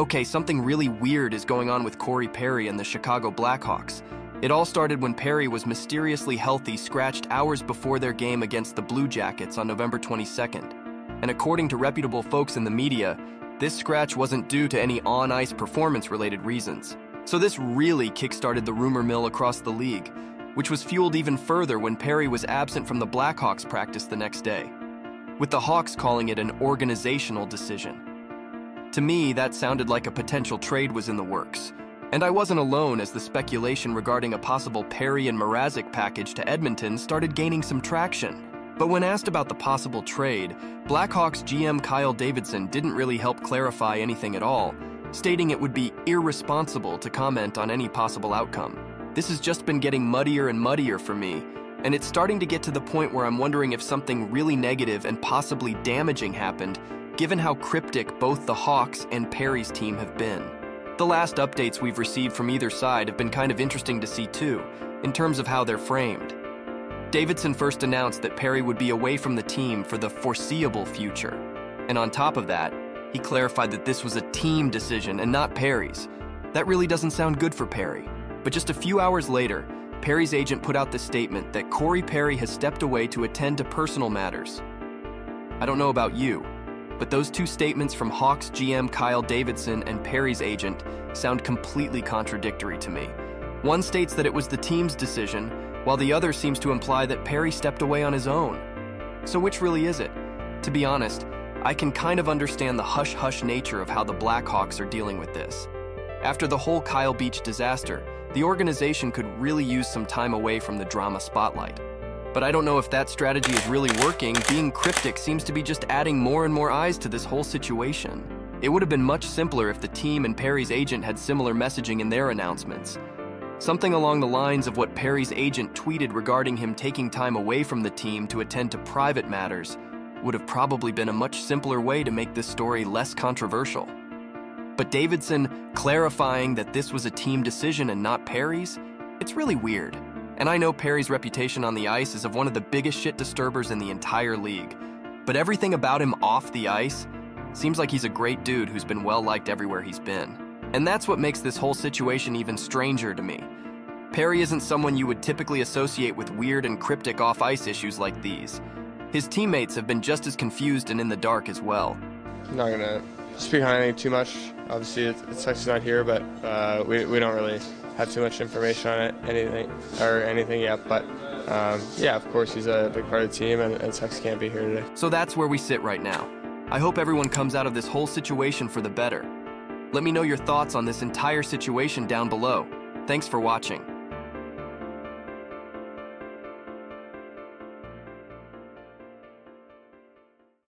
Okay, something really weird is going on with Corey Perry and the Chicago Blackhawks. It all started when Perry was mysteriously healthy, scratched hours before their game against the Blue Jackets on November 22nd. And according to reputable folks in the media, this scratch wasn't due to any on-ice performance-related reasons. So this really kick-started the rumor mill across the league, which was fueled even further when Perry was absent from the Blackhawks practice the next day, with the Hawks calling it an organizational decision. To me, that sounded like a potential trade was in the works. And I wasn't alone, as the speculation regarding a possible Perry and Mrazek package to Edmonton started gaining some traction. But when asked about the possible trade, Blackhawks GM Kyle Davidson didn't really help clarify anything at all, stating it would be irresponsible to comment on any possible outcome. This has just been getting muddier and muddier for me, and it's starting to get to the point where I'm wondering if something really negative and possibly damaging happened, given how cryptic both the Hawks and Perry's team have been. The last updates we've received from either side have been kind of interesting to see too, in terms of how they're framed. Davidson first announced that Perry would be away from the team for the foreseeable future. And on top of that, he clarified that this was a team decision and not Perry's. That really doesn't sound good for Perry. But just a few hours later, Perry's agent put out the statement that Corey Perry has stepped away to attend to personal matters. I don't know about you, but those two statements from Hawks GM Kyle Davidson and Perry's agent sound completely contradictory to me. One states that it was the team's decision, while the other seems to imply that Perry stepped away on his own. So which really is it? To be honest, I can kind of understand the hush-hush nature of how the Blackhawks are dealing with this. After the whole Kyle Beach disaster, the organization could really use some time away from the drama spotlight. But I don't know if that strategy is really working. Being cryptic seems to be just adding more and more eyes to this whole situation. It would have been much simpler if the team and Perry's agent had similar messaging in their announcements. Something along the lines of what Perry's agent tweeted regarding him taking time away from the team to attend to private matters would have probably been a much simpler way to make this story less controversial. But Davidson clarifying that this was a team decision and not Perry's, it's really weird. And I know Perry's reputation on the ice is of one of the biggest shit disturbers in the entire league. But everything about him off the ice seems like he's a great dude who's been well-liked everywhere he's been. And that's what makes this whole situation even stranger to me. Perry isn't someone you would typically associate with weird and cryptic off-ice issues like these. His teammates have been just as confused and in the dark as well. I'm not going to speak on anything too much. Obviously, it's actually not here, but we don't really have too much information on it, anything yet, but yeah, of course he's a big part of the team, and Tex can't be here today. So that's where we sit right now. I hope everyone comes out of this whole situation for the better. Let me know your thoughts on this entire situation down below. Thanks for watching.